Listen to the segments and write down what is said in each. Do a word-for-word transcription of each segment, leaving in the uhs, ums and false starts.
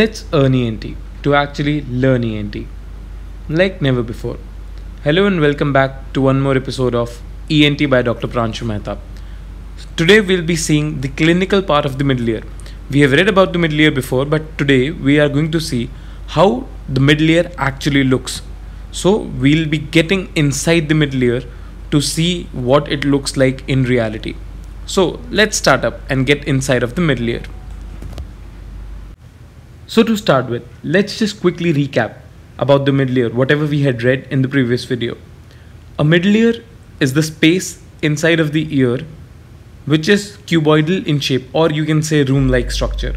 Let's earn E N T to actually learn E N T like never before. Hello and welcome back to one more episode of E N T by Doctor Pranshu Mehta. Today we'll be seeing the clinical part of the middle ear. We have read about the middle ear before, but today we are going to see how the middle ear actually looks. So we'll be getting inside the middle ear to see what it looks like in reality. So let's start up and get inside of the middle ear. So to start with, let's just quickly recap about the middle ear, whatever we had read in the previous video. A middle ear is the space inside of the ear which is cuboidal in shape, or you can say room-like structure,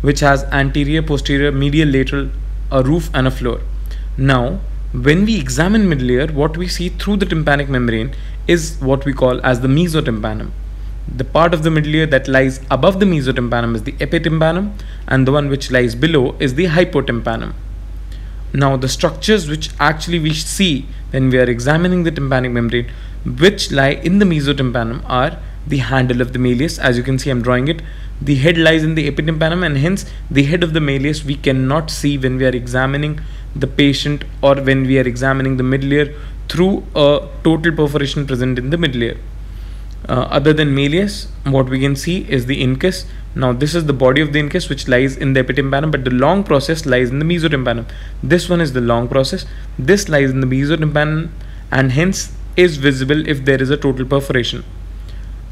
which has anterior, posterior, medial, lateral, a roof and a floor. Now, when we examine middle ear, what we see through the tympanic membrane is what we call as the mesotympanum. The part of the middle ear that lies above the mesotympanum is the epitympanum, and the one which lies below is the hypotympanum. Now, the structures which actually we see when we are examining the tympanic membrane which lie in the mesotympanum are the handle of the malleus, as you can see I'm drawing it, the head lies in the epitympanum, and hence the head of the malleus we cannot see when we are examining the patient or when we are examining the middle ear through a total perforation present in the middle ear. Uh, other than malleus, what we can see is the incus. Now this is the body of the incus which lies in the epitympanum, but the long process lies in the mesotympanum. This one is the long process, this lies in the mesotympanum, and hence is visible if there is a total perforation.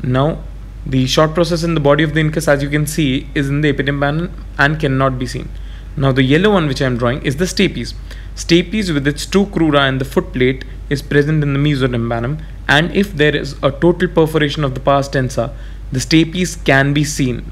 Now the short process in the body of the incus, as you can see, is in the epitympanum and cannot be seen. Now the yellow one which I am drawing is the stapes. Stapes with its two crura and the foot plate is present in the mesotympanum, and if there is a total perforation of the pars tensa, the stapes can be seen.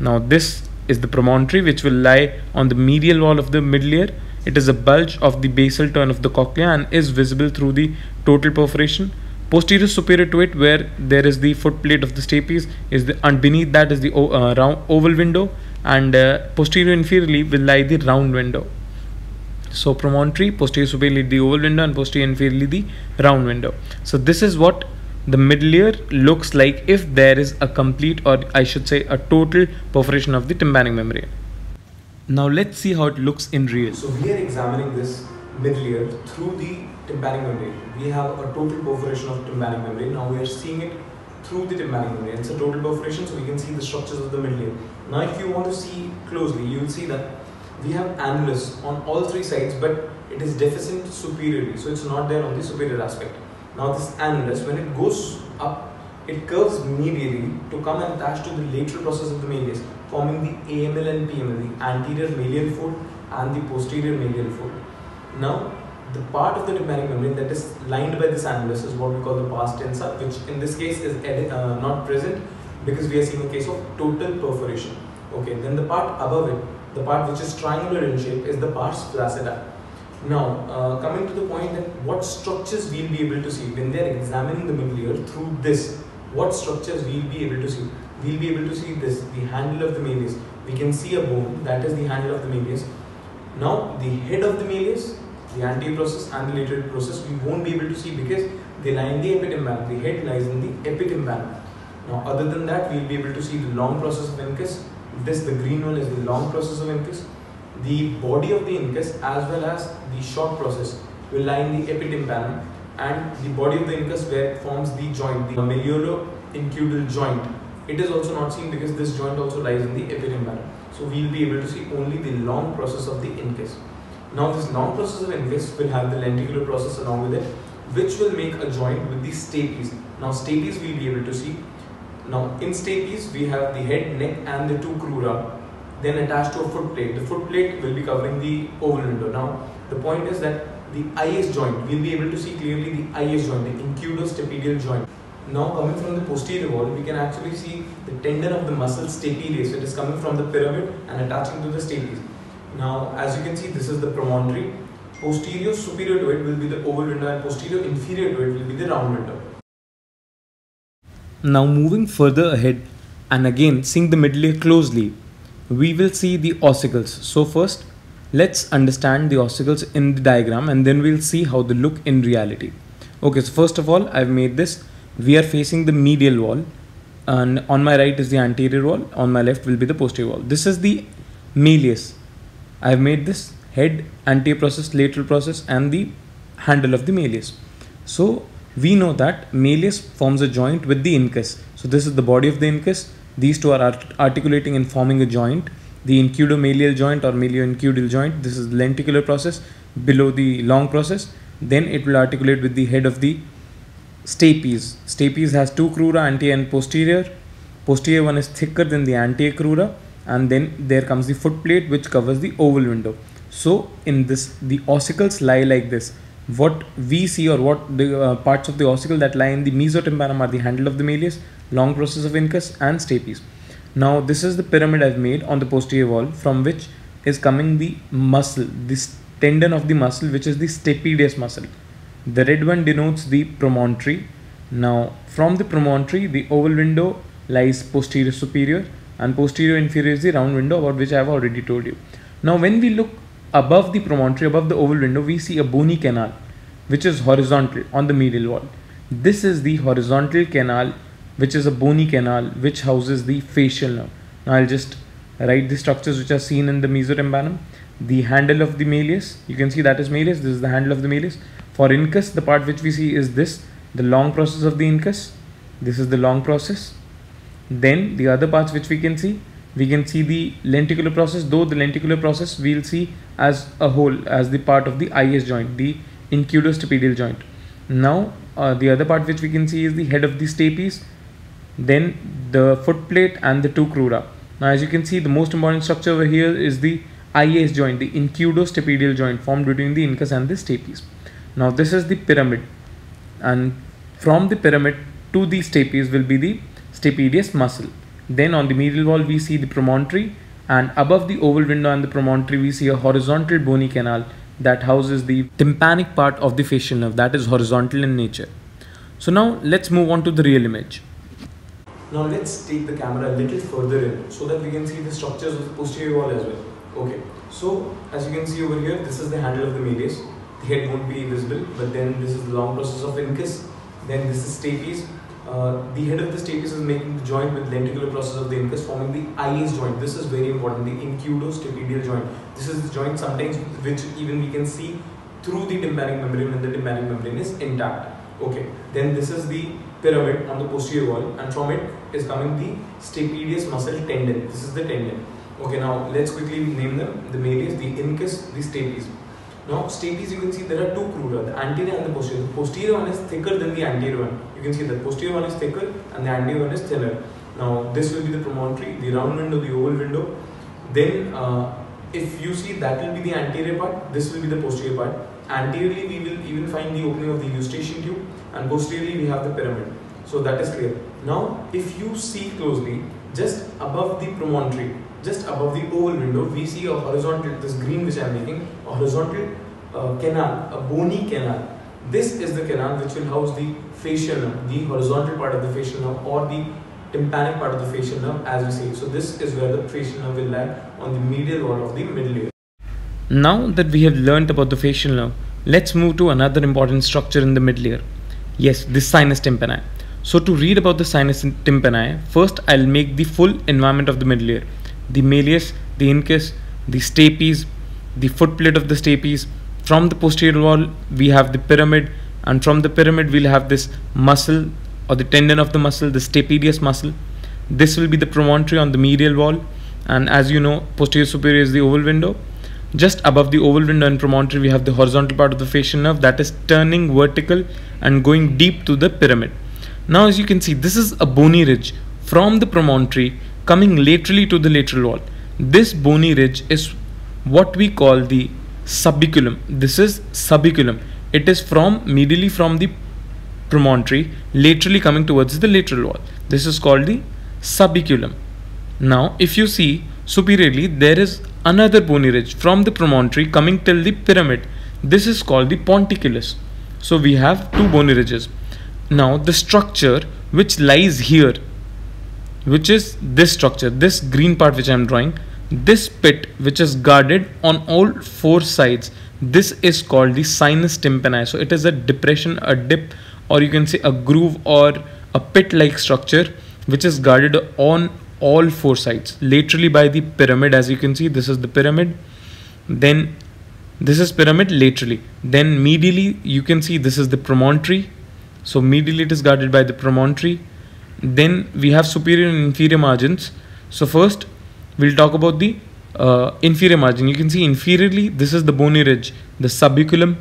Now this is the promontory which will lie on the medial wall of the middle ear. It is a bulge of the basal turn of the cochlea and is visible through the total perforation. Posterior superior to it, where there is the foot plate of the stapes, is the, and beneath that is the uh, round oval window, and uh, posterior inferiorly will lie the round window. So promontory, posterior superiorly the oval window, and posterior inferiorly the round window. So this is what the middle ear looks like if there is a complete, or I should say a total perforation of the tympanic membrane. Now let's see how it looks in real. So we are examining this middle ear through the tympanic membrane. We have a total perforation of tympanic membrane. Now we are seeing it through the tympanic membrane. It's a total perforation, so we can see the structures of the middle ear. Now if you want to see closely, you will see that we have annulus on all three sides, but it is deficient superiorly, so it's not there on the superior aspect. Now this annulus, when it goes up, it curves medially to come and attach to the lateral process of the malleus, forming the A M L and P M L, the anterior malleal fold and the posterior malleal fold. Now the part of the tympanic membrane that is lined by this annulus is what we call the pars tensa, which in this case is uh, not present because we are seeing a case of total perforation. Okay, then the part above it, the part which is triangular in shape, is the pars flaccida. Now, uh, coming to the point that what structures we will be able to see when they are examining the middle ear through this, what structures we will be able to see? We will be able to see this, the handle of the malleus. We can see a bone, that is the handle of the malleus. Now, the head of the malleus, the anterior process and the lateral process we won't be able to see because they lie in the epitympanum. The head lies in the epitympanum. Now other than that, we will be able to see the long process of incus. This, the green one, is the long process of incus. The body of the incus as well as the short process will lie in the epitympanum, and the body of the incus where it forms the joint, the malleolo-incudal joint. It is also not seen because this joint also lies in the epitympanum. So we will be able to see only the long process of the incus. Now this long process of incus will have the lenticular process along with it, which will make a joint with the stapes. Now stapes we will be able to see. Now in stapes we have the head, neck and the two crura, then attached to a foot plate. The foot plate will be covering the oval window. Now the point is that the I S joint, we will be able to see clearly the I S joint, the incudostapedial joint. Now coming from the posterior wall, we can actually see the tendon of the muscle stapedius. It is coming from the pyramid and attaching to the stapes. Now, as you can see, this is the promontory. Posterior superior to it will be the oval window, and posterior inferior to it will be the round window. Now, moving further ahead and again seeing the middle ear closely, we will see the ossicles. So first, let's understand the ossicles in the diagram, and then we'll see how they look in reality. Okay, so first of all, I've made this. We are facing the medial wall, and on my right is the anterior wall, on my left will be the posterior wall. This is the malleus. I have made this head, antiprocess, lateral process, and the handle of the malleus. So we know that malleus forms a joint with the incus. So this is the body of the incus. These two are art articulating and forming a joint. The incudomalleal joint or malleoincudial joint. This is the lenticular process below the long process. Then it will articulate with the head of the stapes. Stapes has two crura, anterior and posterior. Posterior one is thicker than the anterior crura, and then there comes the foot plate which covers the oval window. So in this, the ossicles lie like this. What we see, or what the uh, parts of the ossicle that lie in the mesotympanum, are the handle of the malleus, long process of incus, and stapes. Now this is the pyramid I've made on the posterior wall, from which is coming the muscle, this tendon of the muscle, which is the stapedius muscle. The red one denotes the promontory. Now from the promontory, the oval window lies posterior superior, and posterior inferior is the round window, about which I have already told you. Now when we look above the promontory, above the oval window, we see a bony canal which is horizontal on the medial wall. This is the horizontal canal, which is a bony canal, which houses the fascial nerve. Now I'll just write the structures which are seen in the mesotympanum. The handle of the malleus, you can see that is malleus. This is the handle of the malleus. For incus, the part which we see is this, the long process of the incus. This is the long process. Then the other parts which we can see, we can see the lenticular process, though the lenticular process we'll see as a whole, as the part of the I S joint, the incudostapedial joint. Now uh, the other part which we can see is the head of the stapes, then the foot plate, and the two crura. Now as you can see, the most important structure over here is the I S joint, the incudostapedial joint, formed between the incus and the stapes. Now this is the pyramid, and from the pyramid to the stapes will be the stapedius muscle. Then on the medial wall we see the promontory, and above the oval window and the promontory we see a horizontal bony canal that houses the tympanic part of the fascial nerve, that is horizontal in nature. So now let's move on to the real image. Now let's take the camera a little further in so that we can see the structures of the posterior wall as well. Okay, so as you can see over here, this is the handle of the malleus. The head won't be visible, but then this is the long process of incus. Then this is stapes. Uh, the head of the stapes is making the joint with lenticular process of the incus, forming the I S joint. This is very important, the incudostapedial joint. This is the joint sometimes which even we can see through the tympanic membrane when the tympanic membrane is intact. Okay, then this is the pyramid on the posterior wall, and from it is coming the stapedius muscle tendon. This is the tendon. Okay, now let's quickly name them: the malleus, the incus, the stapes. Now stapes, you can see there are two crura, the anterior and the posterior. The posterior one is thicker than the anterior one. You can see the posterior one is thicker and the anterior one is thinner. Now this will be the promontory, the round window, the oval window. Then uh, if you see, that will be the anterior part, this will be the posterior part. Anteriorly we will even find the opening of the eustachian tube, and posteriorly we have the pyramid. So that is clear. Now if you see closely, just above the promontory, just above the oval window, we see a horizontal, this green which I am making, a horizontal uh, canal, a bony canal. This is the canal which will house the fascial nerve, the horizontal part of the fascial nerve, or the tympanic part of the fascial nerve, as we say. So this is where the fascial nerve will lie on the medial wall of the middle ear. Now that we have learnt about the fascial nerve, let's move to another important structure in the middle ear. Yes, the sinus tympani. So to read about the sinus tympani, first I'll make the full environment of the middle ear. The malleus, the incus, the stapes, the foot plate of the stapes. From the posterior wall we have the pyramid, and from the pyramid we'll have this muscle, or the tendon of the muscle, the stapedius muscle. This will be the promontory on the medial wall, and as you know, posterior superior is the oval window. Just above the oval window and promontory we have the horizontal part of the fascial nerve that is turning vertical and going deep to the pyramid. Now as you can see, this is a bony ridge from the promontory coming laterally to the lateral wall. This bony ridge is what we call the subiculum. This is subiculum. It is from medially from the promontory, laterally coming towards the lateral wall. This is called the subiculum. Now if you see superiorly, there is another bony ridge from the promontory coming till the pyramid. This is called the ponticulus. So we have two bony ridges. Now the structure which lies here, which is this structure, this green part which I am drawing, this pit which is guarded on all four sides, this is called the sinus tympani. So it is a depression, a dip, or you can say a groove, or a pit like structure which is guarded on all four sides, laterally by the pyramid. As you can see, this is the pyramid, then this is pyramid laterally. Then medially you can see this is the promontory, so medially it is guarded by the promontory. Then we have superior and inferior margins. So first we'll talk about the uh, inferior margin. You can see inferiorly this is the bony ridge, the subiculum,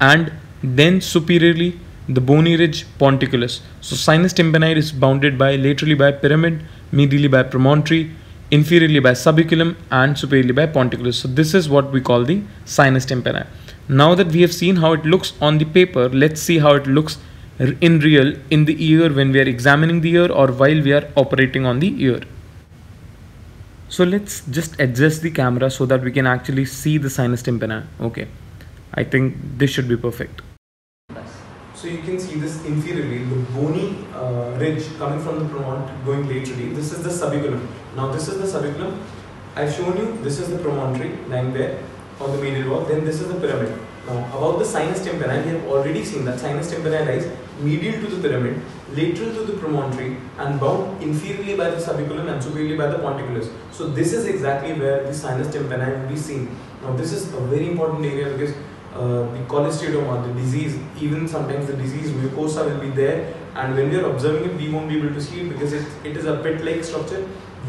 and then superiorly the bony ridge, ponticulus. So sinus tympani is bounded by laterally by pyramid, medially by promontory, inferiorly by subiculum, and superiorly by ponticulus. So this is what we call the sinus tympani. Now that we have seen how it looks on the paper, let's see how it looks in real in the ear when we are examining the ear or while we are operating on the ear. So let's just adjust the camera so that we can actually see the sinus tympani. Okay, I think this should be perfect. So you can see this inferiorly, the bony uh, ridge coming from the promontory going laterally. This is the subiculum. Now this is the subiculum. I've shown you this is the promontory lying there on the medial wall. Then this is the pyramid. Now about the sinus tympani, we have already seen that sinus tympani lies medial to the pyramid, lateral to the promontory, and bound inferiorly by the subiculum and superiorly by the ponticulus. So this is exactly where the sinus tympani will be seen. Now this is a very important area because Uh, the cholesteatoma, the disease, even sometimes the disease mucosa will be there, and when we are observing it we won't be able to see it because it, it is a pit-like structure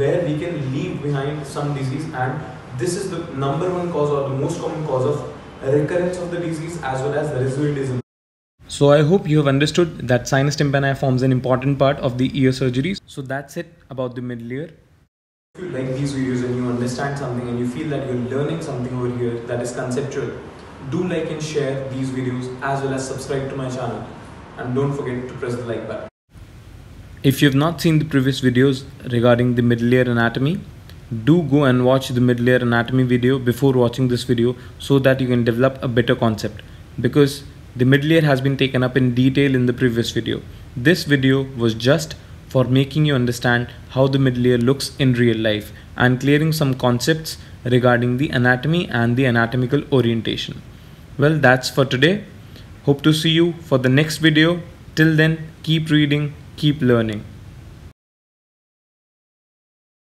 where we can leave behind some disease, and this is the number one cause or the most common cause of recurrence of the disease as well as residualism. So I hope you have understood that sinus tympani forms an important part of the ear surgeries. So that's it about the middle ear. If you like these videos and you understand something and you feel that you are learning something over here that is conceptual, do like and share these videos as well as subscribe to my channel, and don't forget to press the like button. If you have not seen the previous videos regarding the middle ear anatomy, do go and watch the middle ear anatomy video before watching this video so that you can develop a better concept, because the middle ear has been taken up in detail in the previous video. This video was just for making you understand how the middle ear looks in real life and clearing some concepts regarding the anatomy and the anatomical orientation. Well, that's for today. Hope to see you for the next video. Till then, keep reading, keep learning.